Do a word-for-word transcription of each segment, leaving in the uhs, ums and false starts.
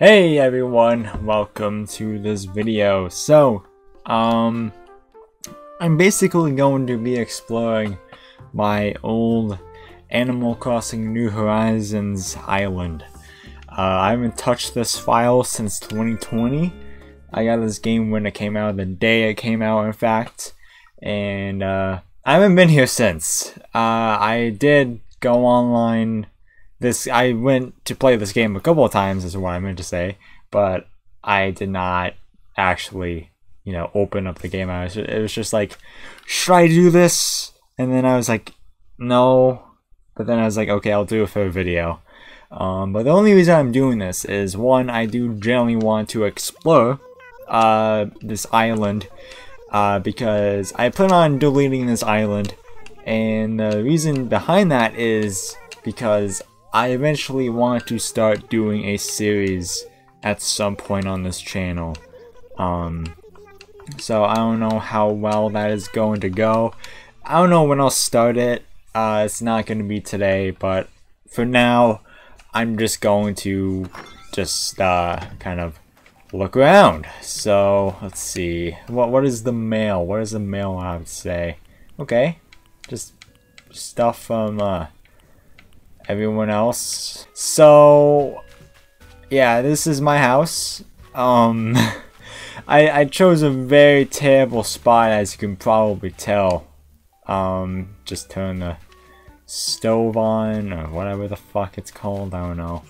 Hey everyone, welcome to this video. So, um, I'm basically going to be exploring my old Animal Crossing New Horizons island. Uh, I haven't touched this file since twenty twenty. I got this game when it came out, the day it came out in fact, and uh, I haven't been here since. Uh, I did go online. This I went to play this game a couple of times is what I meant to say, but I did not actually, you know, open up the game. I was it was just like, should I do this? And then I was like, no. But then I was like, okay, I'll do it for a video. Um, but the only reason I'm doing this is one, I do generally want to explore uh, this island uh, because I plan on deleting this island, and the reason behind that is because I eventually want to start doing a series at some point on this channel. Um, so I don't know how well that is going to go. I don't know when I'll start it. Uh, it's not going to be today, but for now, I'm just going to just uh, kind of look around. So let's see. What what is the mail? What is the mail? I would say. Okay, just stuff from. Uh, Everyone else. So, yeah, this is my house. Um, I I chose a very terrible spot, as you can probably tell. Um, just turn the stove on or whatever the fuck it's called. I don't know.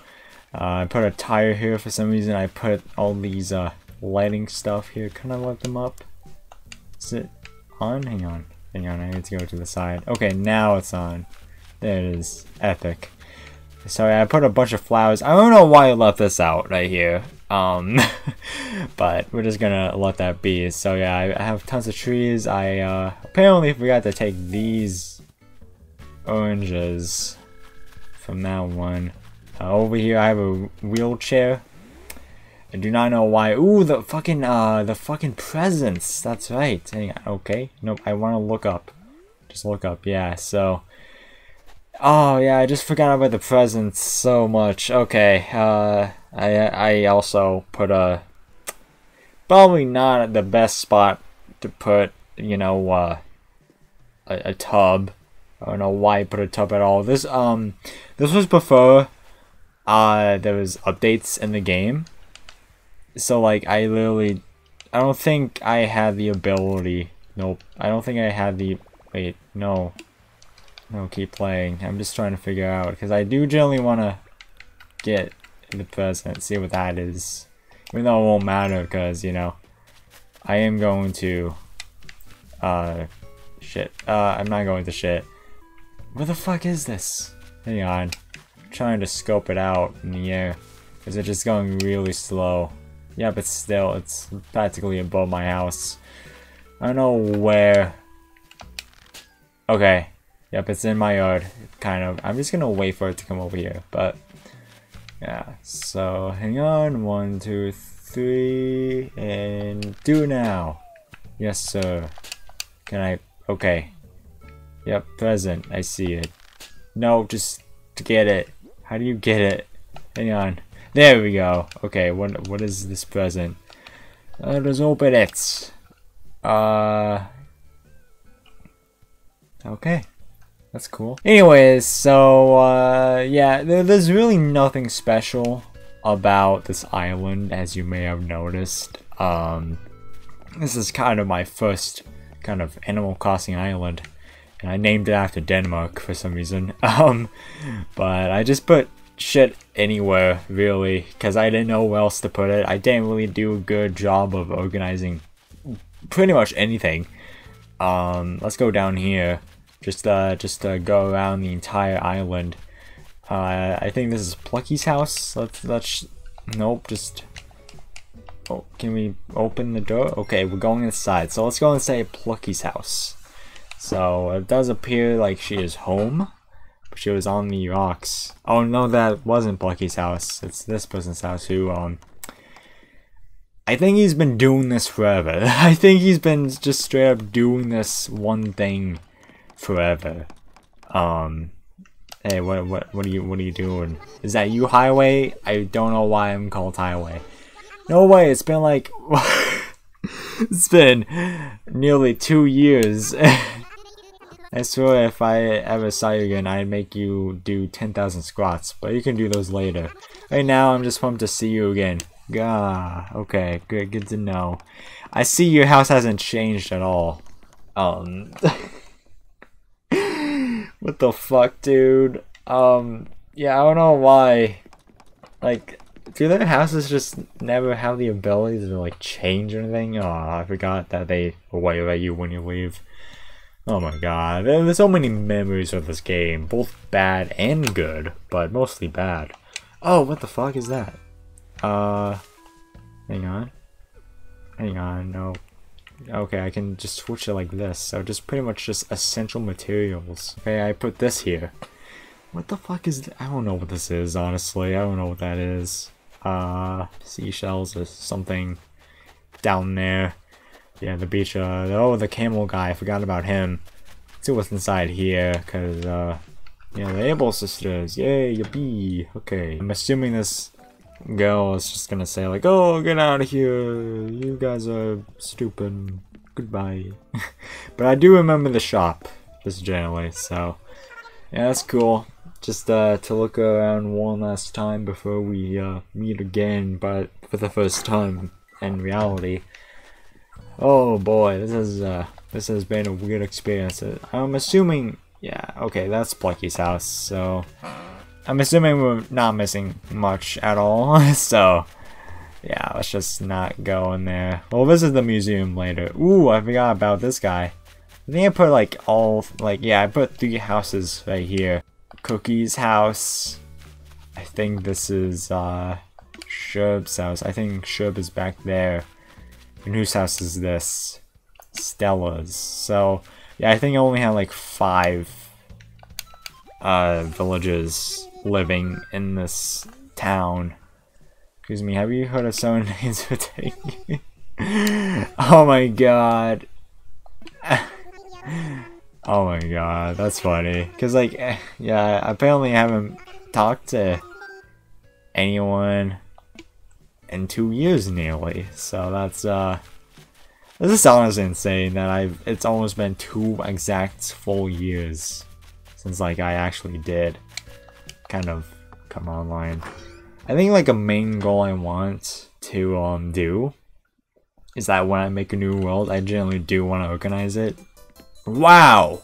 Uh, I put a tire here for some reason. I put all these uh lighting stuff here. Can I light them up? Is it on? Hang on, hang on. I need to go to the side. Okay, now it's on. There it is. Epic. Sorry, I put a bunch of flowers. I don't know why I left this out right here. Um, but we're just gonna let that be. So yeah, I have tons of trees. I uh, apparently forgot to take these oranges from that one. Uh, over here, I have a wheelchair. I do not know why. Ooh, the fucking uh, the fucking presents. That's right. Hang on. Okay. Nope. I want to look up. Just look up. Yeah. So. Oh yeah, I just forgot about the presents so much. Okay, uh, I I also put a probably not the best spot to put, you know, uh, a, a tub. I don't know why I put a tub at all. This um this was before uh there was updates in the game, so like I literally I don't think I had the ability. Nope, I don't think I had the wait no. No, keep playing. I'm just trying to figure out because I do generally want to get the present, see what that is. Even though it won't matter because, you know, I am going to. Uh, shit. Uh, I'm not going to shit. Where the fuck is this? Hang on. I'm trying to scope it out in the air because it's just going really slow. Yeah, but still, it's practically above my house. I don't know where. Okay. Yep, it's in my yard, kind of. I'm just gonna wait for it to come over here, but yeah. So hang on, one, two, three, and do now. Yes, sir. Can I? Okay. Yep, present. I see it. No, just to get it. How do you get it? Hang on. There we go. Okay. What? What is this present? Let us open it. Uh. Okay. That's cool. Anyways, so, uh, yeah, there, there's really nothing special about this island, as you may have noticed. Um, this is kind of my first kind of Animal Crossing island, and I named it after Denmark for some reason. Um, but I just put shit anywhere, really, because I didn't know where else to put it. I didn't really do a good job of organizing pretty much anything. Um, let's go down here. Just uh, just uh, go around the entire island. Uh, I think this is Plucky's house. Let's let's. Nope. Just. Oh, can we open the door? Okay, we're going inside. So let's go and say Plucky's house. So it does appear like she is home, but she was on the rocks. Oh no, that wasn't Plucky's house. It's this person's house who um. I think he's been doing this forever. I think he's been just straight up doing this one thing forever. Um Hey, what what what are you what are you doing? Is that you, Highway? I don't know why I'm called Highway. No way, it's been like it's been nearly two years. I swear if I ever saw you again, I'd make you do ten thousand squats, but you can do those later. Right now, I'm just pumped to see you again. Gah, okay, good, good to know. I see your house hasn't changed at all. Um, what the fuck, dude? Um, yeah, I don't know why. Like, do their houses just never have the ability to like change or anything? Oh, I forgot that they wave at you when you leave. Oh my god, there's so many memories of this game, both bad and good, but mostly bad. Oh, what the fuck is that? Uh, hang on. Hang on, no. Okay, I can just switch it like this, so just pretty much just essential materials. Okay, I put this here. What the fuck is that? I don't know what this is, honestly. I don't know what that is. Uh, seashells or something down there. Yeah, the beach, uh, oh, the camel guy, I forgot about him. Let's see what's inside here, cause, uh, yeah, the Able Sisters, yay, yippee, okay. I'm assuming this girl is just gonna say, like, oh, get out of here, you guys are stupid, goodbye. But I do remember the shop, just generally, so, yeah, that's cool. Just, uh, to look around one last time before we, uh, meet again, but for the first time in reality. Oh boy, this is uh, this has been a weird experience. I'm assuming, yeah, okay, that's Plucky's house, so I'm assuming we're not missing much at all. So, yeah, let's just not go in there. We'll visit the museum later. Ooh, I forgot about this guy. I think I put like all, like yeah, I put three houses right here. Cookie's house. I think this is uh, Sherb's house. I think Sherb is back there. And whose house is this? Stella's. So, yeah, I think I only had like five uh, villagers living in this town. Excuse me, have you heard of someone named Whitaker? Oh my god. Oh my god, that's funny. Because, like, yeah, apparently I haven't talked to anyone in two years nearly, so that's uh this is honestly insane that I've it's almost been two exact full years since like I actually did kind of come online. I think like a main goal I want to um do is that when I make a new world, I generally do want to organize it. Wow!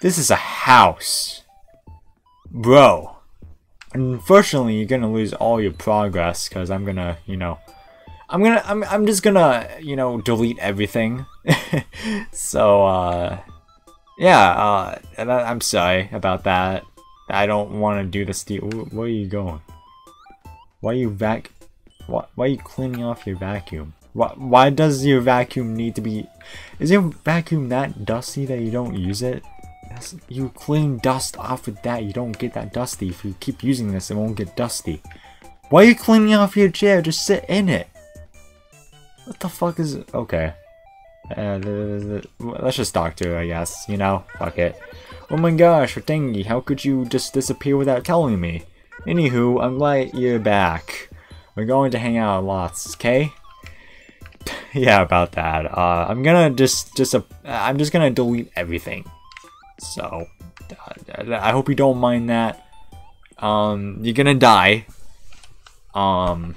This is a house. Bro. Unfortunately, you're gonna lose all your progress because I'm gonna, you know, I'm gonna, I'm, I'm just gonna, you know, delete everything. So, uh, yeah, uh, and I, I'm sorry about that. I don't want to do this. Deal. Where are you going? Why are you vac? Why, why are you cleaning off your vacuum? Why, why does your vacuum need to be? Is your vacuum that dusty that you don't use it? You clean dust off with that. You don't get that dusty. If you keep using this, it won't get dusty. Why are you cleaning off your chair? Just sit in it. What the fuck is it? Okay. Uh, let's just talk to her, I guess. You know? Fuck it. Oh my gosh, Ritengi, how could you just disappear without telling me? Anywho, I'm glad you're back. We're going to hang out lots, okay? Yeah, about that. Uh, I'm gonna just, just, uh, I'm just gonna delete everything. So, uh, I hope you don't mind that. Um, you're gonna die. Um,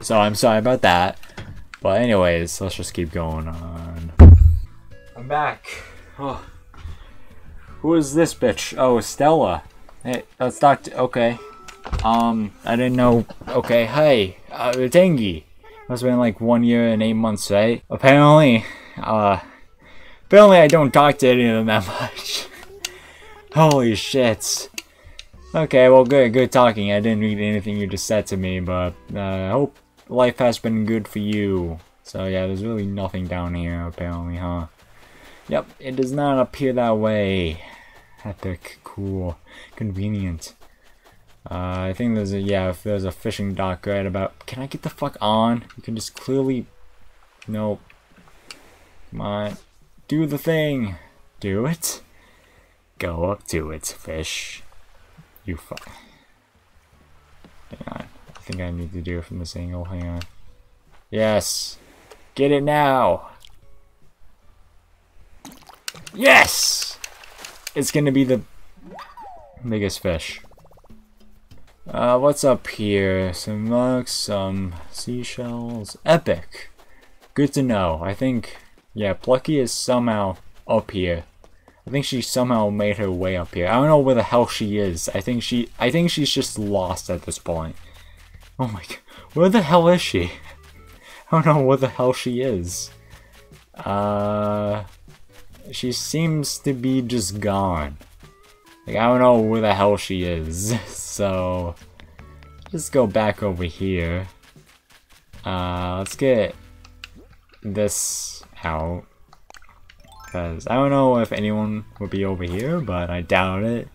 so I'm sorry about that. But anyways, let's just keep going on. I'm back. Oh. Who is this bitch? Oh, Stella. Hey, let's talk to- okay. Um, I didn't know- okay, hey, uh, Ritengi. Must've been like one year and eight months, right? Apparently, uh, Apparently I don't talk to any of them that much. Holy shit. Okay, well good, good talking. I didn't read anything you just said to me, but uh, I hope life has been good for you. So yeah, there's really nothing down here apparently, huh? Yep, it does not appear that way. Epic, cool, convenient. Uh, I think there's a, yeah, if there's a fishing dock right about, can I get the fuck on? You can just clearly, nope. Come on. Do the thing. Do it. Go up to it, fish. You fuck. Hang on. I think I need to do it from this angle. Hang on. Yes! Get it now! Yes! It's gonna be the biggest fish. Uh, what's up here? Some rocks, some seashells. Epic! Good to know. I think, yeah, Plucky is somehow up here. I think she somehow made her way up here. I don't know where the hell she is. I think she, I think she's just lost at this point. Oh my god. Where the hell is she? I don't know where the hell she is. Uh... She seems to be just gone. Like, I don't know where the hell she is. So, let's go back over here. Uh, let's get this out. Because I don't know if anyone would be over here, but I doubt it.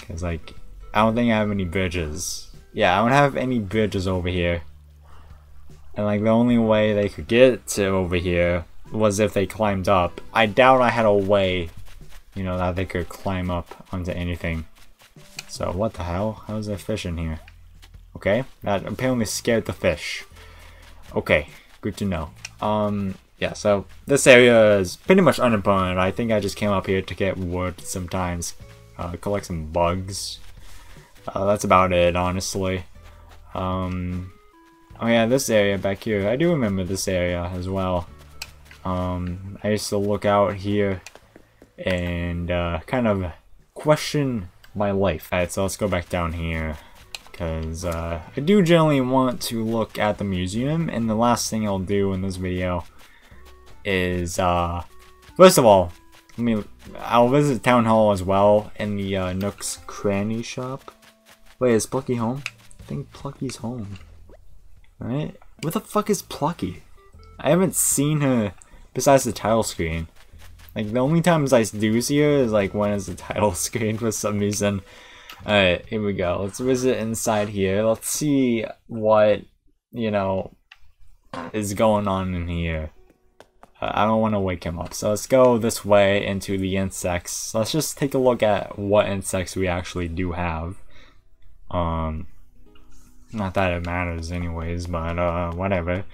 Because, like, I don't think I have any bridges. Yeah, I don't have any bridges over here. And, like, the only way they could get to over here was if they climbed up. I doubt I had a way, you know, that they could climb up onto anything. So, what the hell? How's there fish in here? Okay, that apparently scared the fish. Okay, good to know. Um, yeah, so this area is pretty much unimportant. I think I just came up here to get wood sometimes, uh, collect some bugs. Uh, that's about it, honestly. Um, oh yeah, this area back here. I do remember this area as well. Um, I used to look out here and uh, kind of question my life. Alright, so let's go back down here, because uh, I do generally want to look at the museum, and the last thing I'll do in this video is, uh, first of all, let me, I'll visit Town Hall as well, in the uh, Nook's Cranny shop. Wait, is Plucky home? I think Plucky's home, right? Where the fuck is Plucky? I haven't seen her besides the title screen. Like, the only times I do see her is like when it's the title screen for some reason. Alright, here we go. Let's visit inside here. Let's see what, you know, is going on in here. Uh, I don't want to wake him up. So let's go this way into the insects. Let's just take a look at what insects we actually do have. Um, not that it matters anyways, but uh, whatever.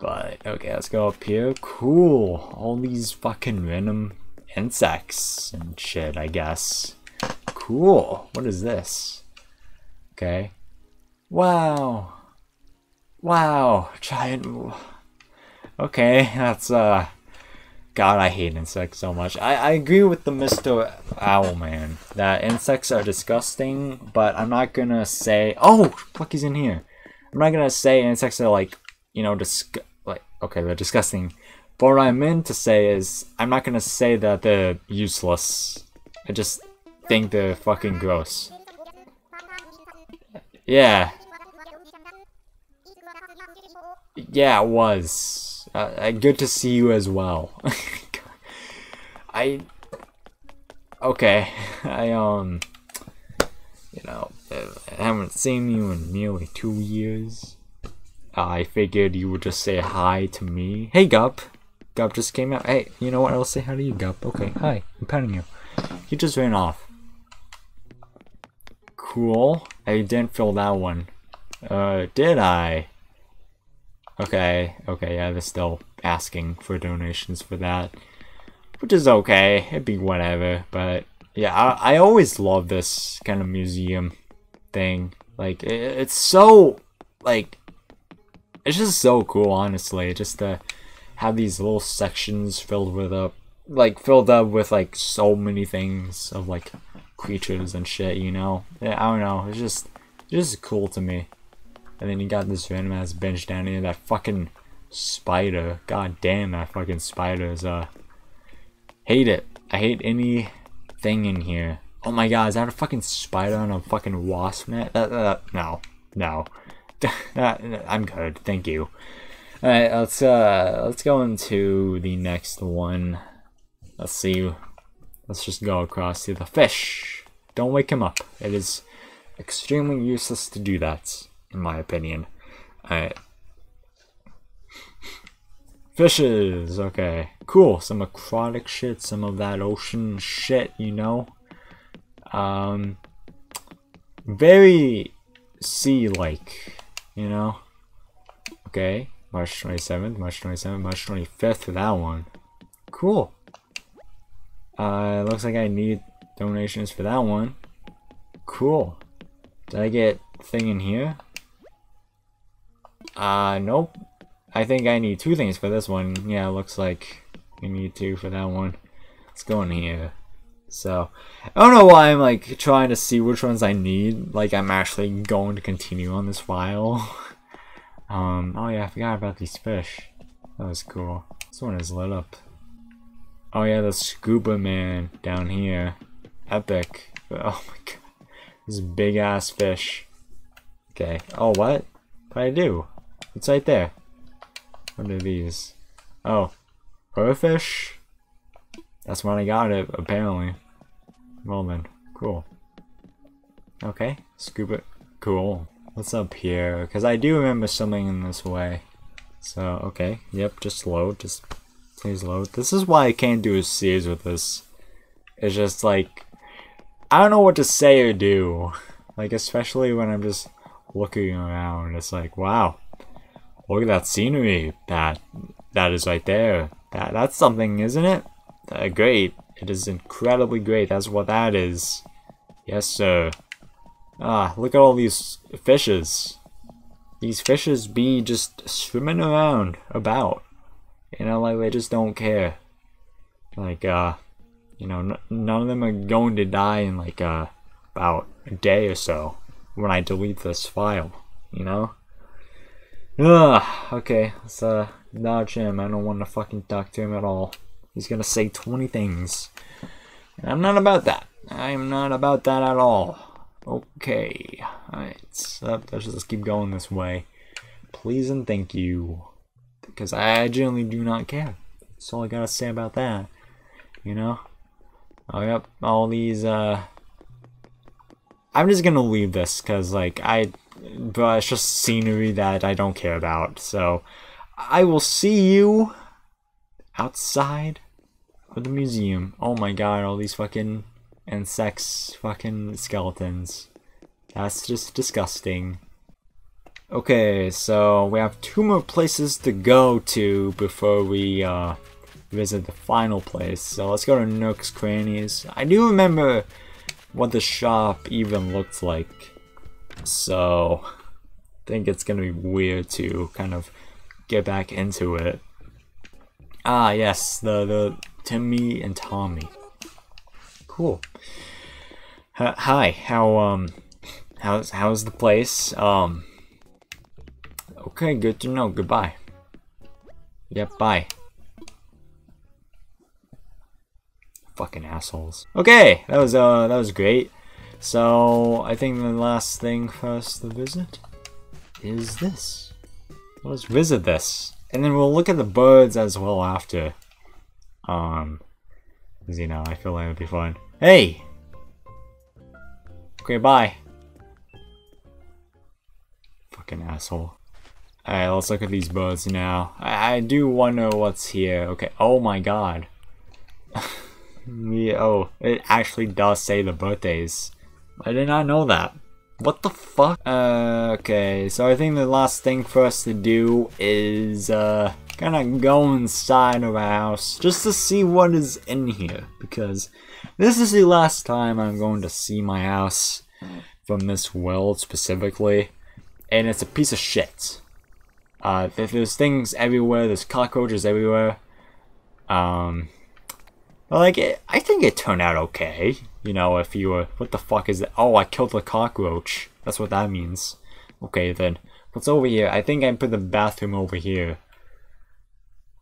But, okay, let's go up here. Cool. All these fucking venom insects and shit, I guess. Cool. What is this? Okay. Wow. Wow. Giant. Okay, that's, uh... God, I hate insects so much. I, I agree with the Mister Owlman that insects are disgusting, but I'm not gonna say... Oh! Plucky's in here. I'm not gonna say insects are, like, you know, disg... like, okay, they're disgusting. But what I meant to say is, I'm not gonna say that they're useless. I just think they're fucking gross. Yeah. Yeah, it was. Uh, good to see you as well. I... Okay, I, um... You know, I haven't seen you in nearly two years. I figured you would just say hi to me. Hey, Gup. Gup just came out. Hey, you know what? I'll say hi to you, Gup. Okay, hi. I'm patting you. He just ran off. Cool. I didn't fill that one. Uh, did I? Okay. Okay, yeah, they're still asking for donations for that. Which is okay. It'd be whatever. But, yeah, I, I always love this kind of museum thing. Like, it, it's so, like... It's just so cool, honestly, just to have these little sections filled with up, like filled up with like so many things of like creatures and shit. You know, yeah, I don't know. It's just, it's just cool to me. And then you got this random ass bench down here. That fucking spider. God damn, that fucking spider is. Uh, hate it. I hate anything in here. Oh my god, is that a fucking spider on a fucking wasp net? That, that, that, no, no. I'm good, thank you. Alright, let's uh let's go into the next one. Let's see. Let's just go across to the fish. Don't wake him up. It is extremely useless to do that, in my opinion. Alright. Fishes, okay. Cool, some aquatic shit, some of that ocean shit, you know? Um, very sea-like, you know? Okay, March twenty-seventh, March twenty-seventh, March twenty-fifth for that one. Cool. Uh, looks like I need donations for that one. Cool. Did I get thing in here? Uh, nope. I think I need two things for this one. Yeah, looks like we need two for that one. Let's go in here. So, I don't know why I'm like trying to see which ones I need. Like, I'm actually going to continue on this file. um, oh yeah, I forgot about these fish. That was cool. This one is lit up. Oh yeah, the scuba man down here. Epic. Oh my god. This big ass fish. Okay. Oh, what? What did I do? It's right there. What are these? Oh. Purrfish? That's when I got it, apparently. Well then. Cool. Okay. Scuba. Cool. What's up here? Because I do remember something in this way. So, okay. Yep, just load. Just... Please load. This is why I can't do a series with this. It's just like, I don't know what to say or do. Like, especially when I'm just looking around. It's like, wow, look at that scenery. That that is right there. That that's something, isn't it? Uh, great. It is incredibly great. That's what that is. Yes, sir. Ah, look at all these fishes. These fishes be just swimming around about. You know, like, they just don't care. Like, uh, you know, n none of them are going to die in, like, uh, about a day or so when I delete this file, you know? Ugh, okay, let's, uh, dodge him. I don't want to fucking talk to him at all. He's gonna say twenty things. And I'm not about that. I'm not about that at all. Okay, alright, uh, let's just keep going this way. Please and thank you. Because I generally do not care. That's all I gotta say about that. You know? Oh, yep. All these, uh... I'm just gonna leave this, because, like, I... But it's just scenery that I don't care about, so... I will see you... outside... of the museum. Oh my god, all these fucking... insects, fucking skeletons. That's just disgusting. Okay, so we have two more places to go to before we uh, visit the final place. So let's go to Nook's Crannies. I do remember what the shop even looked like. So I think it's going to be weird to kind of get back into it. Ah, yes, the, the Timmy and Tommy. Cool. H hi, how, um, how's, how's the place? Um... Okay, good to know. Goodbye. Yep, bye. Fucking assholes. Okay, that was uh, that was great. So I think the last thing for us to visit is this. Let's visit this, and then we'll look at the birds as well after. Um, because you know, I feel like it'd be fun. Hey. Okay, bye. Fucking asshole. Alright, let's look at these birds now. I, I do wonder what's here. Okay, oh my god. yeah, oh, it actually does say the birthdays. I did not know that. What the fuck? Uh, okay, so I think the last thing for us to do is uh, kind of go inside of our house just to see what is in here. Because this is the last time I'm going to see my house from this world specifically. And it's a piece of shit. Uh, there's things everywhere, there's cockroaches everywhere. Um, but like, it, I think it turned out okay. You know, if you were, what the fuck is that? Oh, I killed the cockroach. That's what that means. Okay, then. What's over here? I think I put the bathroom over here.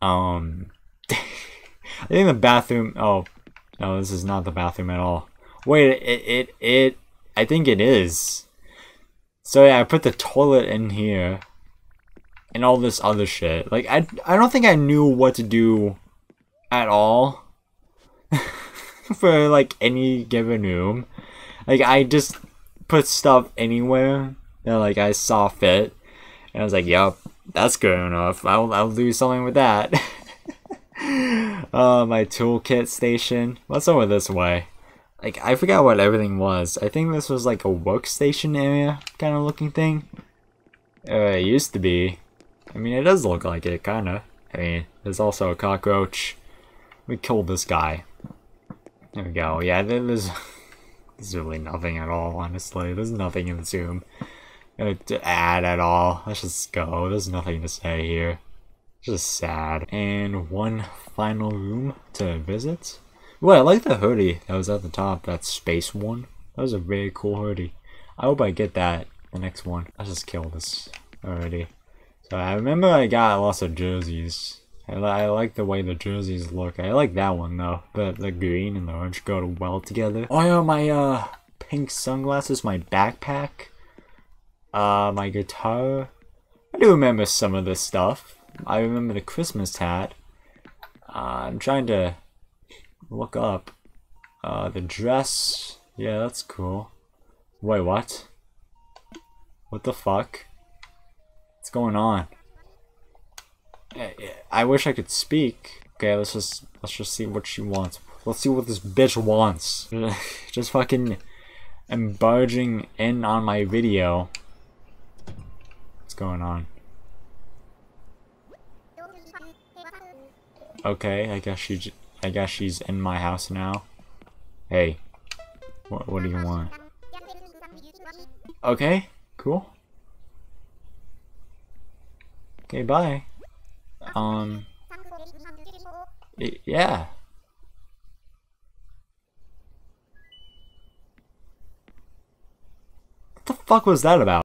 Um, I think the bathroom, oh, no, this is not the bathroom at all. Wait, it, it, it, I think it is. So yeah, I put the toilet in here. And all this other shit. Like, I, I don't think I knew what to do at all for, like, any given room. Like, I just put stuff anywhere that, like, I saw fit. And I was like, yup, that's going off. I'll, I'll do something with that. Uh, my toolkit station. What's over this way? Like, I forgot what everything was. I think this was like a workstation area kind of looking thing. Uh, it used to be. I mean, it does look like it, kind of. I mean, there's also a cockroach. We killed this guy. There we go. Yeah, there's, there's really nothing at all, honestly. There's nothing in this room to add at all. Let's just go. There's nothing to say here. Just sad. And one final room to visit. Well, I like the hoodie that was at the top. That space one. That was a very cool hoodie. I hope I get that. The next one. Let's just kill this already. So I remember I got lots of jerseys. I, li I like the way the jerseys look. I like that one though. The, the green and the orange go well together. Oh yeah, my uh, pink sunglasses, my backpack, uh, my guitar. I do remember some of this stuff. I remember the Christmas hat. Uh, I'm trying to look up uh, the dress. Yeah, that's cool. Wait, what? What the fuck? What's going on? I, I wish I could speak. Okay, let's just let's just see what she wants. Let's see what this bitch wants. Just fucking embarging in on my video. What's going on? Okay, I guess she. J I guess she's in my house now. Hey, what what do you want? Okay, cool. Okay, bye. Um. It, yeah. What the fuck was that about?